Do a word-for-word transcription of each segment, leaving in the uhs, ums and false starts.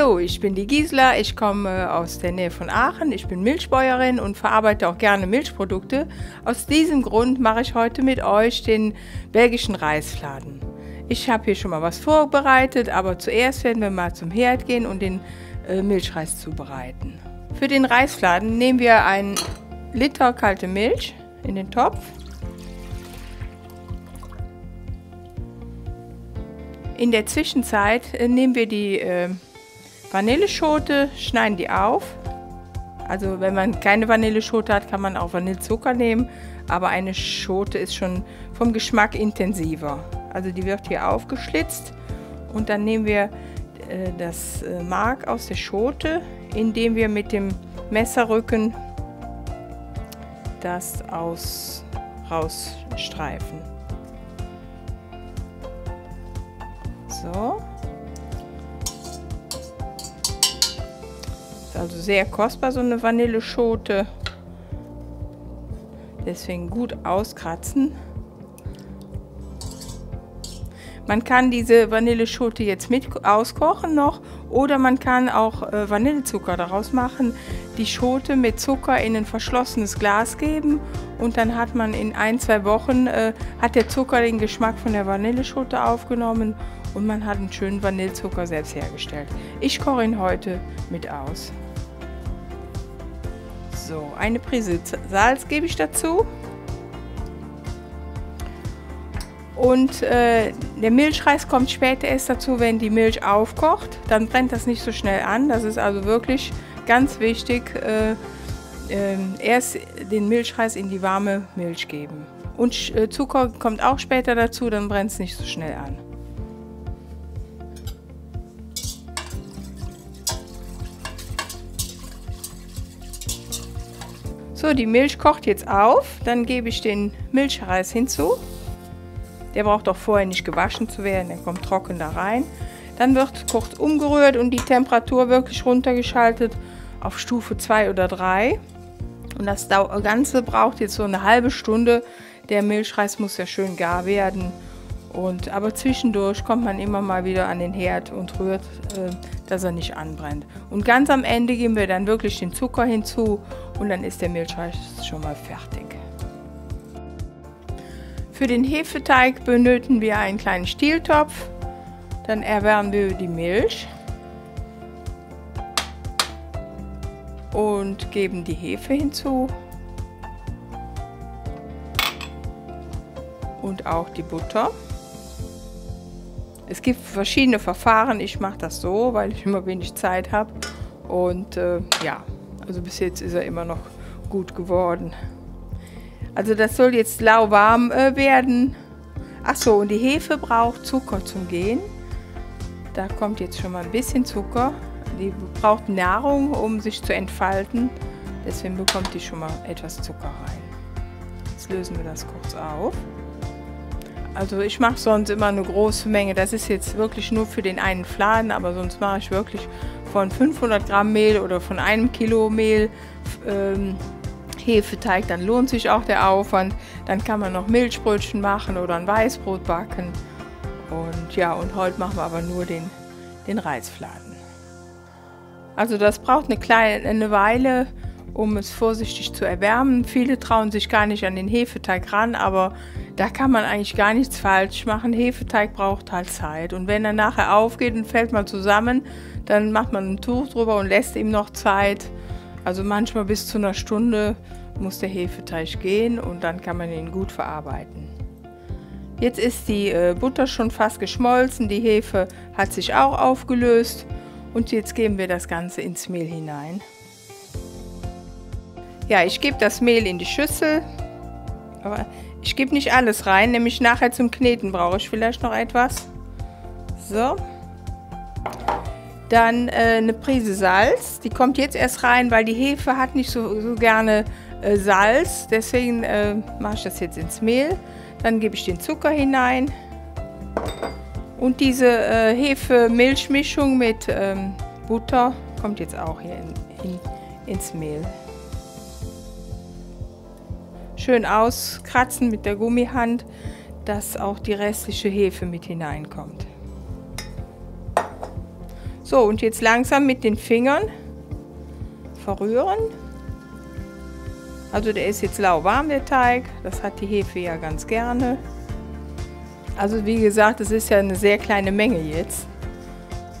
Hallo, ich bin die Gisela, ich komme aus der Nähe von Aachen, ich bin Milchbäuerin und verarbeite auch gerne Milchprodukte. Aus diesem Grund mache ich heute mit euch den belgischen Reisfladen. Ich habe hier schon mal was vorbereitet, aber zuerst werden wir mal zum Herd gehen und den äh, Milchreis zubereiten. Für den Reisfladen nehmen wir einen Liter kalte Milch in den Topf. In der Zwischenzeit äh, nehmen wir die äh, Vanilleschote, schneiden die auf. Also wenn man keine Vanilleschote hat, kann man auch Vanillezucker nehmen, aber eine Schote ist schon vom Geschmack intensiver. Also die wird hier aufgeschlitzt und dann nehmen wir äh, das äh, Mark aus der Schote, indem wir mit dem Messerrücken das aus, rausstreifen. So. Ist also sehr kostbar, so eine Vanilleschote. Deswegen gut auskratzen. Man kann diese Vanilleschote jetzt mit auskochen noch oder man kann auch Vanillezucker daraus machen. Die Schote mit Zucker in ein verschlossenes Glas geben und dann hat man in ein, zwei Wochen äh, hat der Zucker den Geschmack von der Vanilleschote aufgenommen und man hat einen schönen Vanillezucker selbst hergestellt. Ich koche ihn heute mit aus. So, eine Prise Salz gebe ich dazu. Und äh, der Milchreis kommt später erst dazu, wenn die Milch aufkocht. Dann brennt das nicht so schnell an. Das ist also wirklich ganz wichtig, äh, äh, erst den Milchreis in die warme Milch geben. Und äh, Zucker kommt auch später dazu, dann brennt es nicht so schnell an. So, die Milch kocht jetzt auf. Dann gebe ich den Milchreis hinzu. Der braucht auch vorher nicht gewaschen zu werden, der kommt trocken da rein. Dann wird kurz umgerührt und die Temperatur wirklich runtergeschaltet auf Stufe zwei oder drei. Und das Ganze braucht jetzt so eine halbe Stunde. Der Milchreis muss ja schön gar werden. Und, aber zwischendurch kommt man immer mal wieder an den Herd und rührt, äh, dass er nicht anbrennt. Und ganz am Ende geben wir dann wirklich den Zucker hinzu und dann ist der Milchreis schon mal fertig. Für den Hefeteig benötigen wir einen kleinen Stieltopf, dann erwärmen wir die Milch und geben die Hefe hinzu und auch die Butter. Es gibt verschiedene Verfahren, ich mache das so, weil ich immer wenig Zeit habe und äh, ja, also bis jetzt ist er immer noch gut geworden. Also das soll jetzt lauwarm äh, werden. Achso, und die Hefe braucht Zucker zum Gehen. Da kommt jetzt schon mal ein bisschen Zucker. Die braucht Nahrung, um sich zu entfalten. Deswegen bekommt die schon mal etwas Zucker rein. Jetzt lösen wir das kurz auf. Also ich mache sonst immer eine große Menge. Das ist jetzt wirklich nur für den einen Fladen, aber sonst mache ich wirklich von fünfhundert Gramm Mehl oder von einem Kilo Mehl ähm, Hefeteig, dann lohnt sich auch der Aufwand. Dann kann man noch Milchbrötchen machen oder ein Weißbrot backen. Und ja, und heute machen wir aber nur den, den Reisfladen. Also das braucht eine kleine eine Weile, um es vorsichtig zu erwärmen. Viele trauen sich gar nicht an den Hefeteig ran, aber da kann man eigentlich gar nichts falsch machen. Hefeteig braucht halt Zeit. Und wenn er nachher aufgeht und fällt mal zusammen, dann macht man ein Tuch drüber und lässt ihm noch Zeit. Also manchmal bis zu einer Stunde muss der Hefeteig gehen und dann kann man ihn gut verarbeiten. Jetzt ist die äh, Butter schon fast geschmolzen, die Hefe hat sich auch aufgelöst und jetzt geben wir das Ganze ins Mehl hinein. Ja, ich gebe das Mehl in die Schüssel, aber ich gebe nicht alles rein, nämlich nachher zum Kneten brauche ich vielleicht noch etwas. So. Dann äh, eine Prise Salz, die kommt jetzt erst rein, weil die Hefe hat nicht so, so gerne äh, Salz. Deswegen äh, mache ich das jetzt ins Mehl. Dann gebe ich den Zucker hinein. Und diese äh, Hefe-Milch-Mischung mit ähm, Butter kommt jetzt auch hier in, in, ins Mehl. Schön auskratzen mit der Gummihand, dass auch die restliche Hefe mit hineinkommt. So, und jetzt langsam mit den Fingern verrühren. Also der ist jetzt lauwarm, der Teig. Das hat die Hefe ja ganz gerne. Also wie gesagt, es ist ja eine sehr kleine Menge jetzt.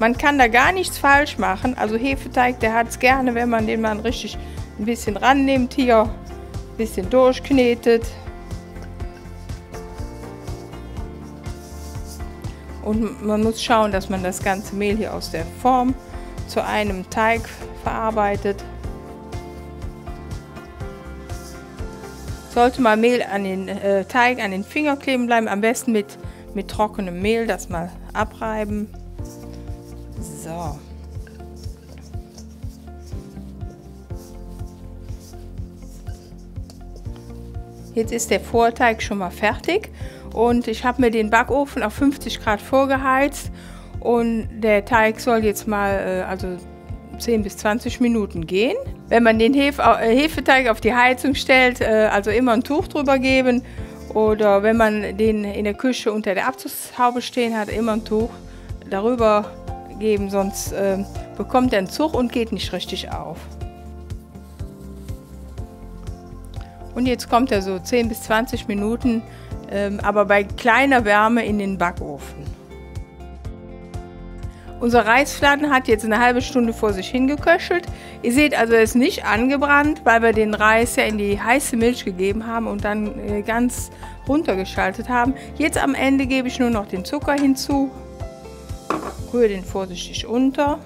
Man kann da gar nichts falsch machen. Also Hefeteig, der hat es gerne, wenn man den mal richtig ein bisschen rannimmt hier. Ein bisschen durchknetet. Und man muss schauen, dass man das ganze Mehl hier aus der Form zu einem Teig verarbeitet. Sollte mal Mehl an den äh, Teig, an den Finger kleben bleiben, am besten mit, mit trockenem Mehl das mal abreiben. So. Jetzt ist der Vorteig schon mal fertig und ich habe mir den Backofen auf fünfzig Grad vorgeheizt und der Teig soll jetzt mal, äh, also zehn bis zwanzig Minuten gehen. Wenn man den Hef, äh, Hefeteig auf die Heizung stellt, äh, also immer ein Tuch drüber geben, oder wenn man den in der Küche unter der Abzugshaube stehen hat, immer ein Tuch darüber geben, sonst äh, bekommt er einen Zug und geht nicht richtig auf. Und jetzt kommt er so zehn bis zwanzig Minuten, äh, aber bei kleiner Wärme in den Backofen. Unser Reisfladen hat jetzt eine halbe Stunde vor sich hingeköchelt. Ihr seht also, er ist nicht angebrannt, weil wir den Reis ja in die heiße Milch gegeben haben und dann ganz runtergeschaltet haben. Jetzt am Ende gebe ich nur noch den Zucker hinzu. Rühre den vorsichtig unter.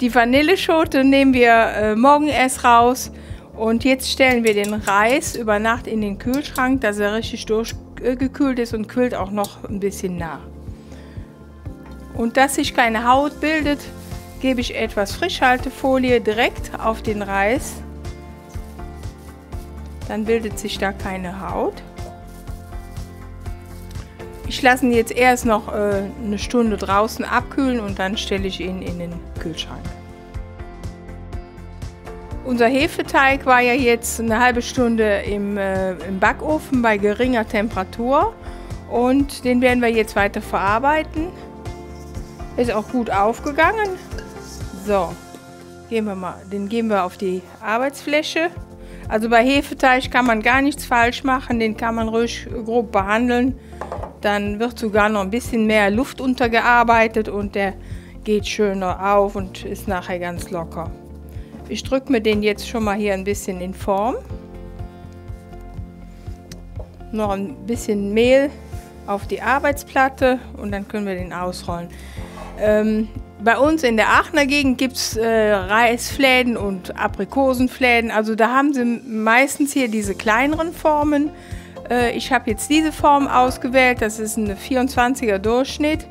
Die Vanilleschote nehmen wir morgen erst raus. Und jetzt stellen wir den Reis über Nacht in den Kühlschrank, dass er richtig durchgekühlt ist und kühlt auch noch ein bisschen nach. Und dass sich keine Haut bildet, gebe ich etwas Frischhaltefolie direkt auf den Reis. Dann bildet sich da keine Haut. Ich lasse ihn jetzt erst noch äh, eine Stunde draußen abkühlen und dann stelle ich ihn in den Kühlschrank. Unser Hefeteig war ja jetzt eine halbe Stunde im, äh, im Backofen bei geringer Temperatur und den werden wir jetzt weiter verarbeiten. Ist auch gut aufgegangen. So, gehen wir mal, den geben wir auf die Arbeitsfläche. Also bei Hefeteig kann man gar nichts falsch machen, den kann man ruhig grob behandeln. Dann wird sogar noch ein bisschen mehr Luft untergearbeitet und der geht schöner auf und ist nachher ganz locker. Ich drücke mir den jetzt schon mal hier ein bisschen in Form. Noch ein bisschen Mehl auf die Arbeitsplatte und dann können wir den ausrollen. Ähm, bei uns in der Aachener Gegend gibt es äh, Reisfläden und Aprikosenfläden. Also da haben sie meistens hier diese kleineren Formen. Äh, ich habe jetzt diese Form ausgewählt. Das ist eine vierundzwanziger Durchschnitt.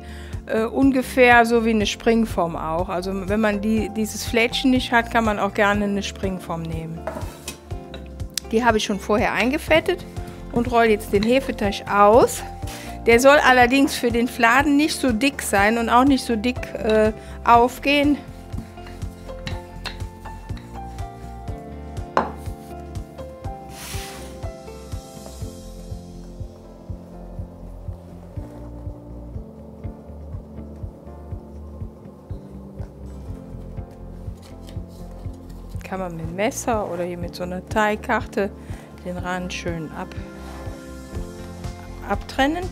Äh, ungefähr so wie eine Springform auch. Also wenn man die, dieses Flädchen nicht hat, kann man auch gerne eine Springform nehmen. Die habe ich schon vorher eingefettet und rolle jetzt den Hefeteig aus. Der soll allerdings für den Fladen nicht so dick sein und auch nicht so dick äh, aufgehen. Kann man mit dem Messer oder hier mit so einer Teigkarte den Rand schön ab, abtrennen.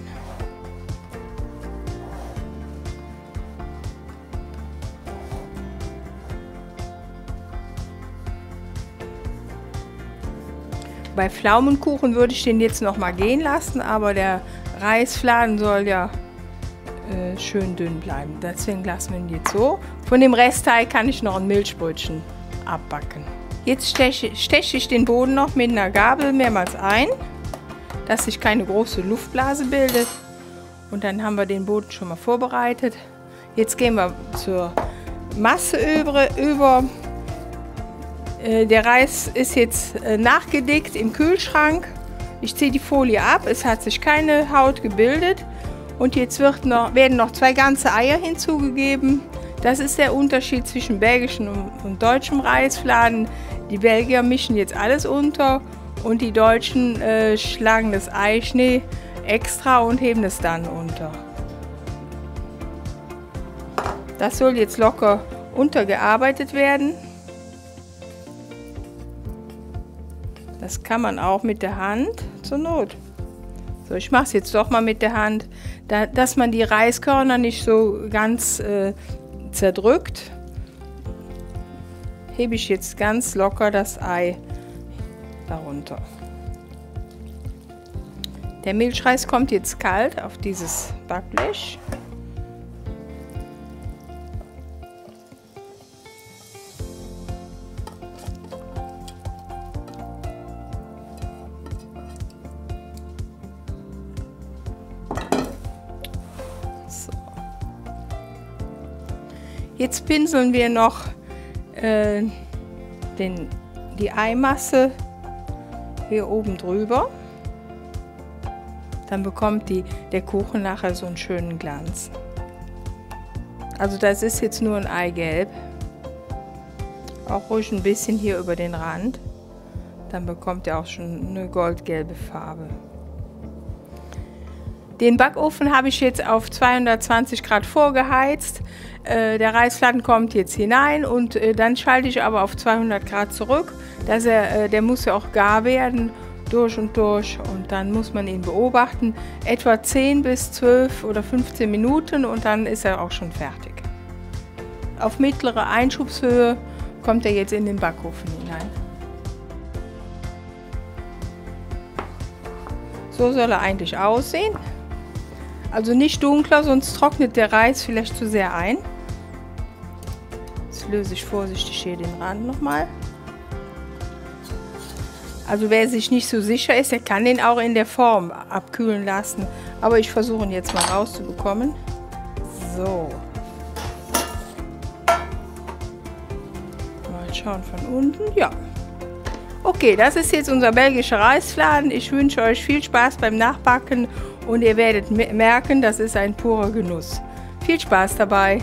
Bei Pflaumenkuchen würde ich den jetzt noch mal gehen lassen, aber der Reisfladen soll ja äh, schön dünn bleiben. Deswegen lassen wir ihn jetzt so. Von dem Restteig kann ich noch ein Milchbrötchen abbacken. Jetzt steche, steche ich den Boden noch mit einer Gabel mehrmals ein, dass sich keine große Luftblase bildet. Und dann haben wir den Boden schon mal vorbereitet. Jetzt gehen wir zur Masse über. Der Reis ist jetzt nachgedickt im Kühlschrank. Ich ziehe die Folie ab, es hat sich keine Haut gebildet. Und jetzt wird noch, werden noch zwei ganze Eier hinzugegeben. Das ist der Unterschied zwischen belgischem und deutschem Reisfladen. Die Belgier mischen jetzt alles unter und die Deutschen äh, schlagen das Eischnee extra und heben es dann unter. Das soll jetzt locker untergearbeitet werden. Das kann man auch mit der Hand zur Not. So, ich mache es jetzt doch mal mit der Hand, da, dass man die Reiskörner nicht so ganz äh, zerdrückt. Hebe ich jetzt ganz locker das Ei darunter. Der Milchreis kommt jetzt kalt auf dieses Backblech. So. Jetzt pinseln wir noch äh, den, die Eimasse hier oben drüber. Dann bekommt die, der Kuchen nachher so einen schönen Glanz. Also das ist jetzt nur ein Eigelb. Auch ruhig ein bisschen hier über den Rand. Dann bekommt er auch schon eine goldgelbe Farbe. Den Backofen habe ich jetzt auf zweihundertzwanzig Grad vorgeheizt. Der Reisfladen kommt jetzt hinein und dann schalte ich aber auf zweihundert Grad zurück. Dass er, der muss ja auch gar werden. Durch und durch, und dann muss man ihn beobachten, etwa zehn bis zwölf oder fünfzehn Minuten, und dann ist er auch schon fertig. Auf mittlere Einschubshöhe kommt er jetzt in den Backofen hinein. So soll er eigentlich aussehen. Also nicht dunkler, sonst trocknet der Reis vielleicht zu sehr ein. Jetzt löse ich vorsichtig hier den Rand nochmal. Also wer sich nicht so sicher ist, der kann den auch in der Form abkühlen lassen. Aber ich versuche ihn jetzt mal rauszubekommen. So. Mal schauen von unten. Ja. Okay, das ist jetzt unser belgischer Reisfladen. Ich wünsche euch viel Spaß beim Nachbacken und ihr werdet merken, das ist ein purer Genuss. Viel Spaß dabei.